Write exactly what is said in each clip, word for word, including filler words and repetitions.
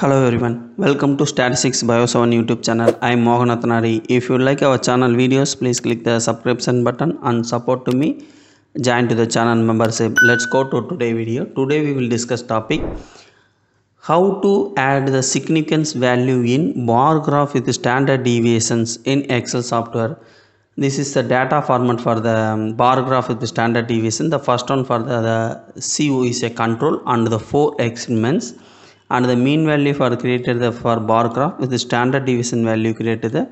Hello everyone, welcome to Statistics bio seven YouTube channel. I am Mohanathanari. If you like our channel videos, please click the subscription button and support to me. Join to the channel membership. Let's go to today video. Today we will discuss topic how to add the significance value in bar graph with standard deviations in Excel software. This is the data format for the bar graph with the standard deviation. The first one for the, the C O is a control and the four experiments. And the mean value for created the for bar graph with the standard deviation value created the,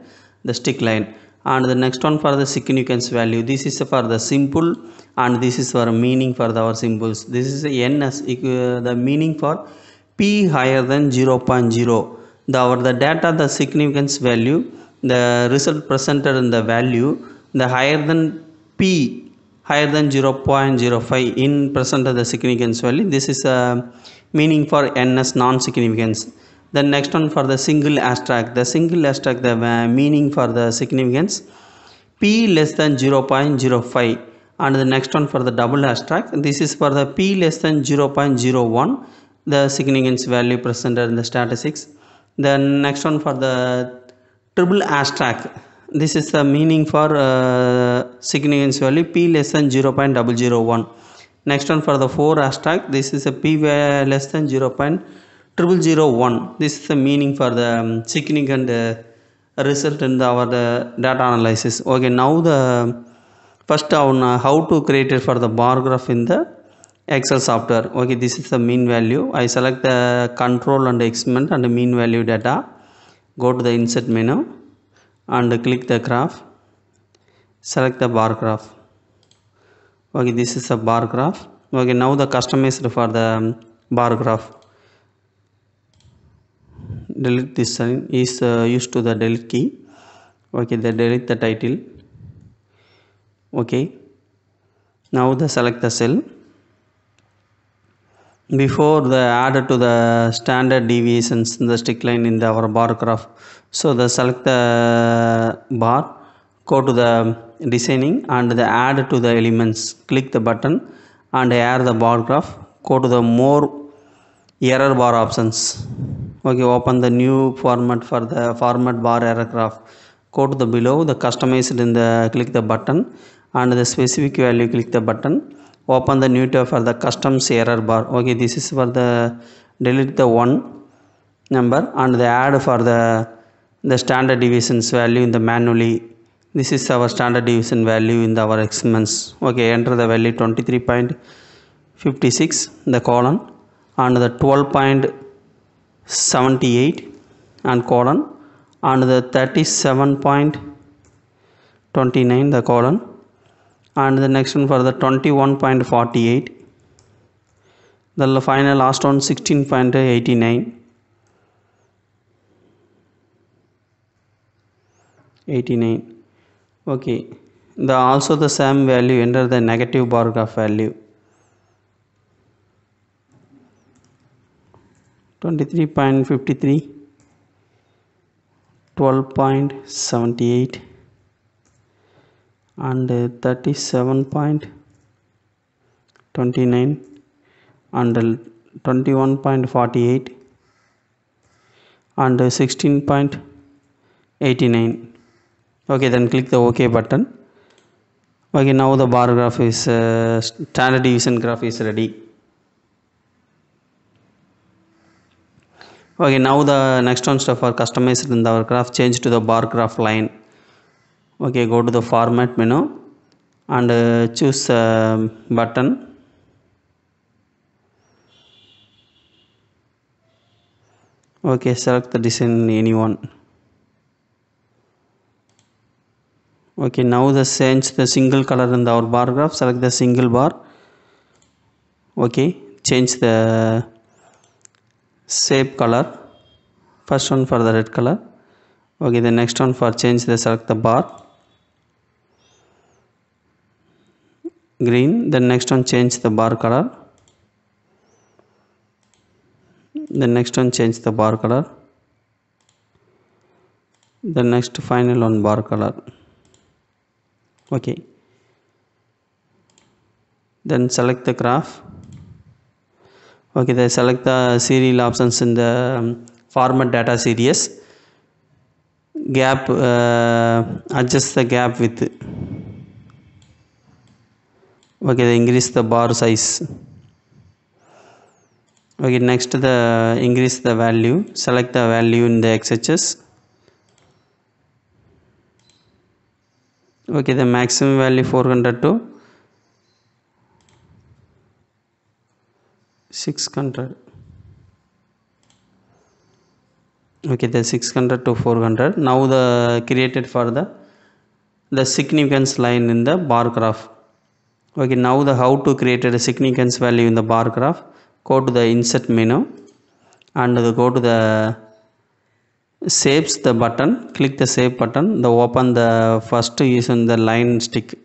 the stick line. And the next one for the significance value. This is for the symbol and this is for meaning for the, our symbols. This is the n as uh, the meaning for p higher than zero point zero. The our the data the significance value, the result presented in the value the higher than p higher than zero point zero five in present of the significance value. This is a uh, meaning for ns non-significance. Then next one for the single asterisk. The single asterisk the uh, meaning for the significance p less than zero point zero five. And the next one for the double asterisk. This is for the p less than zero point zero one. The significance value presented in the statistics. Then next one for the triple asterisk. This is the meaning for uh, significance value p less than zero point zero zero one. Next one for the four asterisk. This is a p less than zero point zero zero one. This is the meaning for the um, significant uh, result in the, our the data analysis. Okay, now the first on uh, how to create it for the bar graph in the Excel software. Okay, this is the mean value. I select the control and experiment and the mean value data. Go to the insert menu and click the graph. Select the bar graph. Okay, this is a bar graph. Okay, now the customized for the bar graph. Delete this sign is uh, used to the delete key. Okay, they delete the title. Okay, now the select the cell. Before the added to the standard deviations in the stick line in the our bar graph. So the select the bar, go to the designing and the add to the elements. Click the button and add the bar graph. Go to the more error bar options. Okay, open the new format for the format bar error graph. Go to the below the customized in the click the button and the specific value click the button. Open the new tab for the custom error bar. Okay, this is for the delete the one number and the add for the the standard deviations value in the manually. This is our standard deviation value in the, our experiments. Okay, enter the value twenty-three point five six the colon and the twelve point seven eight and colon and the thirty-seven point two nine the colon. And the next one for the twenty-one point four eight. The final last one sixteen point eight nine. eighty-nine. Okay. The also the same value enter the negative bar graph value. twenty-three point five three. twelve point seven eight. And thirty-seven point two nine and twenty-one point four eight and sixteen point eight nine. Okay, then click the OK button. Okay, now the bar graph is uh, standard deviation graph is ready. Okay, now the next one stuff are customized in our graph. Change to the bar graph line. Okay, go to the format menu and uh, choose uh, button. Okay, select the design anyone. Okay, now the change the single color in the our bar graph. Select the single bar. Okay, change the shape color. First one for the red color. Okay, the next one for change the select the bar. Green. The next one change the bar color. The next one change the bar color. The next final one bar color. Okay. Then select the graph. Okay, they select the serial options in the format data series, gap, uh, adjust the gap width. Okay, increase the bar size. Okay, next the increase the value, select the value in the X H S. Okay, the maximum value four hundred to six hundred. Okay, the six hundred to four hundred. Now the created for the the significance line in the bar graph. Okay, now the how to create a significance value in the bar graph. Go to the insert menu and go to the shapes the button, click the shape button, the open the first is on the line stick.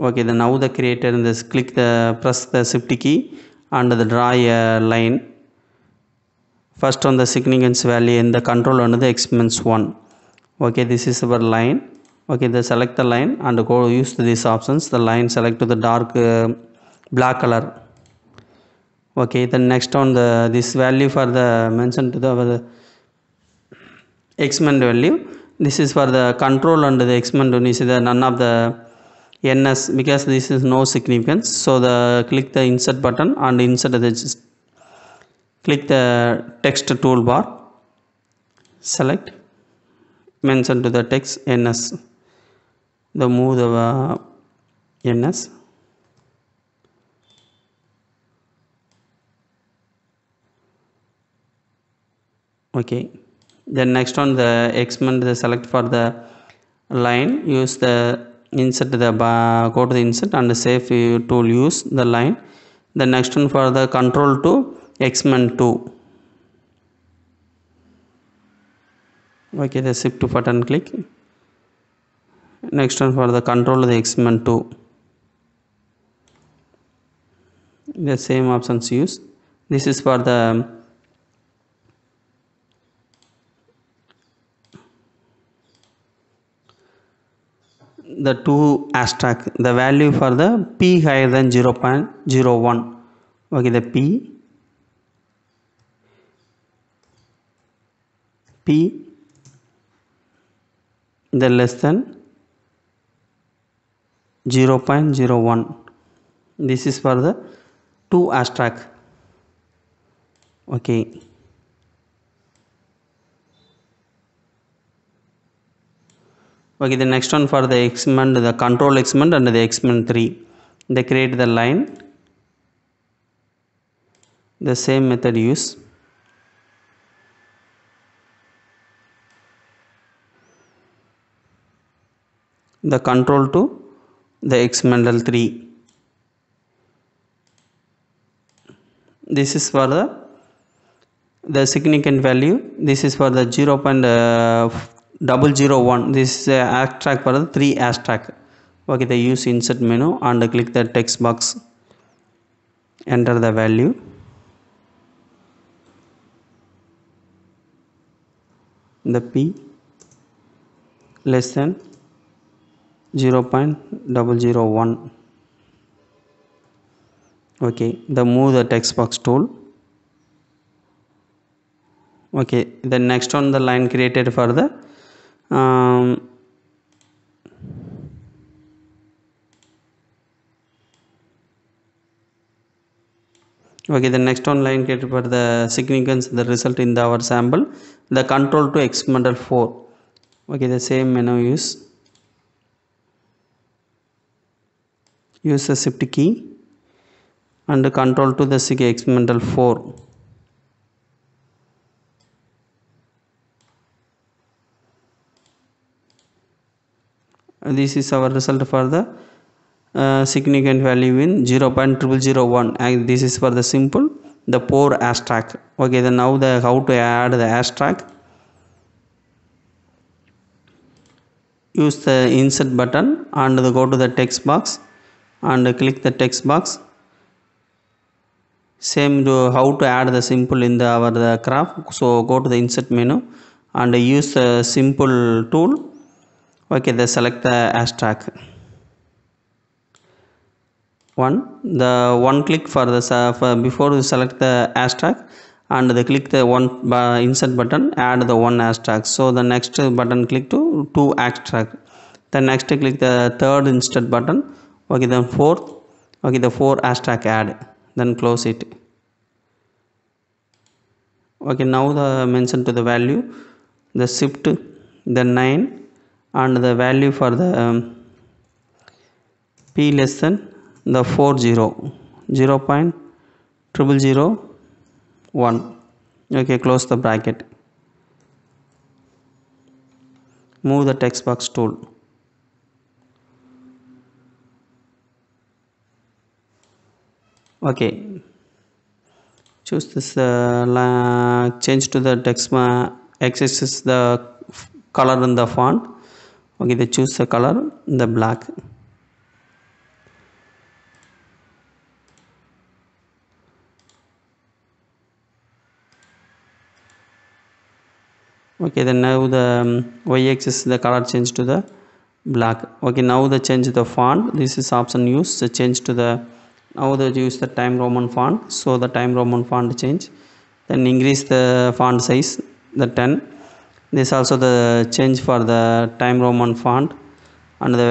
Okay, the now the creator in this click the press the shift key and the draw a line. First on the significance value in the control under the experiments one. Okay, this is our line. Okay, the select the line and go use these options. The line select to the dark uh, black color. Okay, then next on the this value for the mentioned to the, the experiment value. This is for the control under the experiment one is the none of the N S because this is no significance. So the click the insert button and insert the click the text toolbar. Select mention to the text N S. The move the uh, N S. Okay, then next on the experiment the select for the line, use the insert the bar, go to the insert and the save tool, use the line. The next one for the control to experiment two. Okay, the shift to button click. Next one for the control to the experiment two, the same options use. This is for the the two hashtag, the value for the p higher than zero point zero one. Okay, the p p the less than zero point zero one. This is for the two hashtag. Okay, Okay, the next one for the experiment, the control experiment and the experiment three. They create the line. The same method use. The control to the experimental three. This is for the, the significant value. This is for the zero point zero one. This is a hashtag for the three hashtag. Okay, they use insert menu and click the text box, enter the value. The p less than zero point zero one. Okay, the move the text box tool. Okay, the next one the line created for the Um, okay, the next one line created for the significance, the result in the our sample, the control to experimental four. Okay, the same menu use. Use the shift key and the control to the experimental four. This is our result for the uh, significant value in zero point zero zero one, and this is for the simple the poor hashtag. Okay, then now the how to add the hashtag, use the insert button and the go to the text box and click the text box. Same to how to add the simple in the our the graph. So go to the insert menu and use the simple tool. Okay, they select the hashtag one, the one click for the for before you select the hashtag and they click the one uh, insert button, add the one abstract. So the next button click to two abstract. Then next click the third insert button. Okay, then fourth. Okay, the four abstract add. Then close it. Okay, now the mention to the value, the shift, the nine, and the value for the um, p less than the four zero zero point triple zero. one. Okay, close the bracket. Move the text box tool. Okay, choose this uh, change to the text uh, access the color and the font. Okay, they choose the color, the black. Okay, then now the um, y-axis the color change to the black. Okay, now the change the font. This is option use the change to the, now they use the Time Roman font. So the Time Roman font change. Then increase the font size the ten. This also the change for the Time Roman font, and the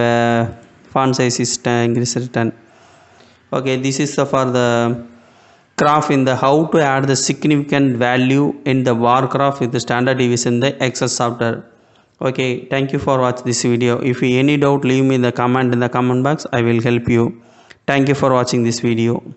uh, font size is increased to ten. Okay, this is the for the graph in the how to add the significant value in the bar graph with the standard deviation in the Excel software. Okay, thank you for watching this video. If you any doubt, leave me the comment in the comment box. I will help you. Thank you for watching this video.